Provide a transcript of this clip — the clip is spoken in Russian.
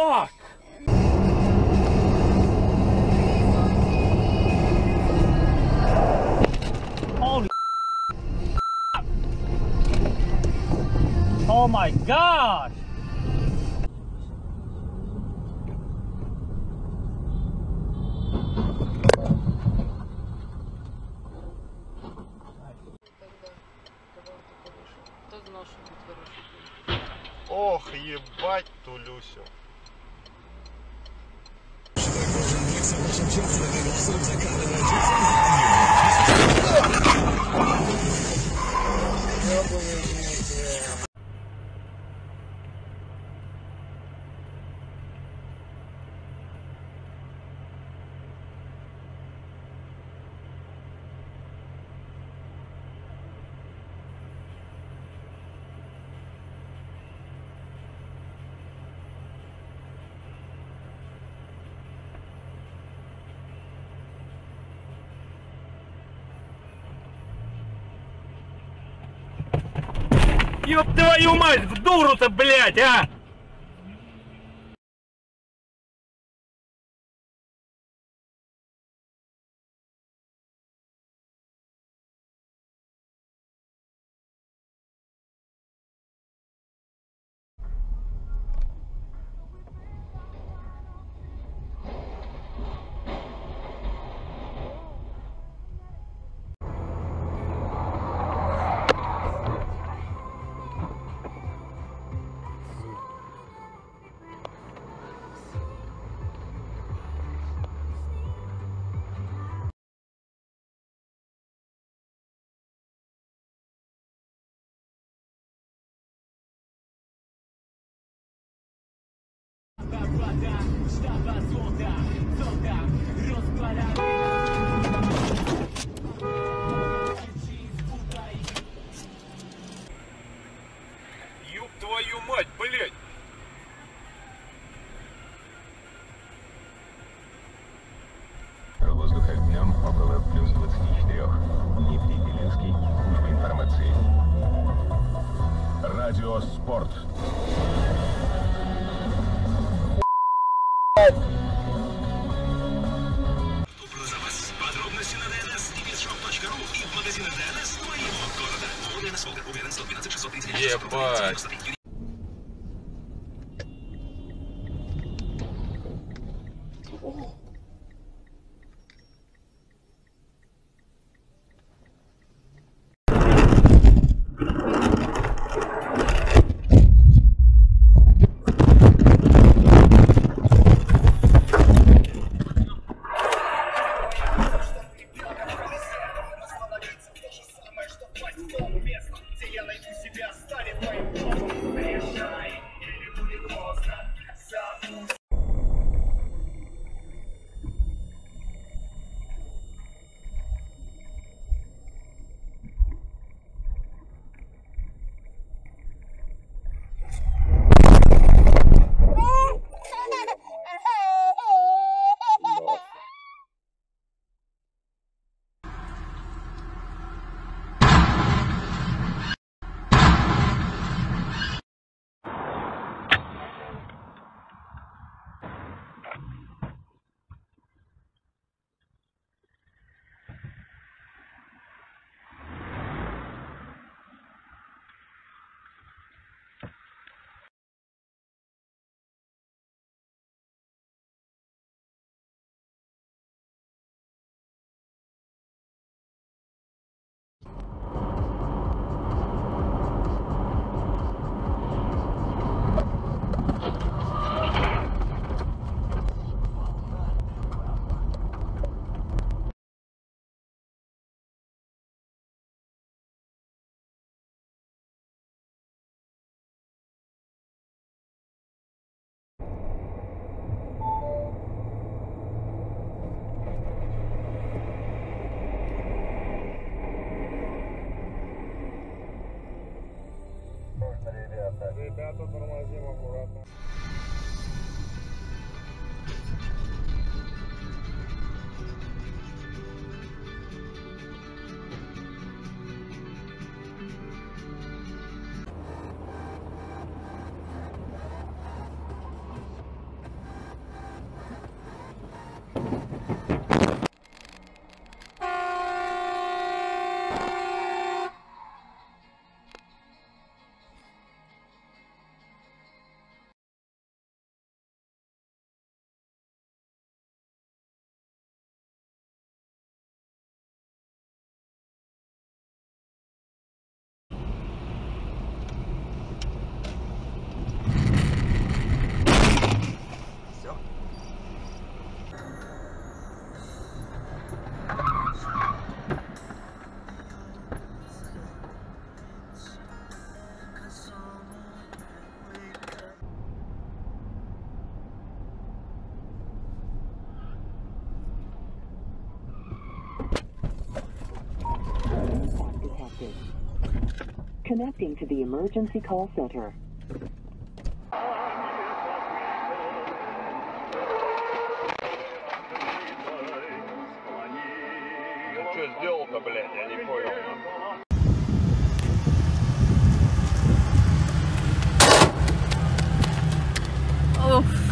fuck? Holy crap. Oh my god. Ох, ебать Тулюсю. Ёб твою мать, в дуру-то, блядь, а! Ёб твою мать, блядь! Воздуха днем около плюс 24. Неpriyazhensky, служба информации. Радио Спорт. Образа вас. Подробности на DNS, tvshop.ru и в магазинах DNS твоего города. Уверен, Волга, уверен, 112 639. Ребята, тормозим аккуратно. Connecting to the emergency call center. Что сделал-то, блядь, я не понял. Уф.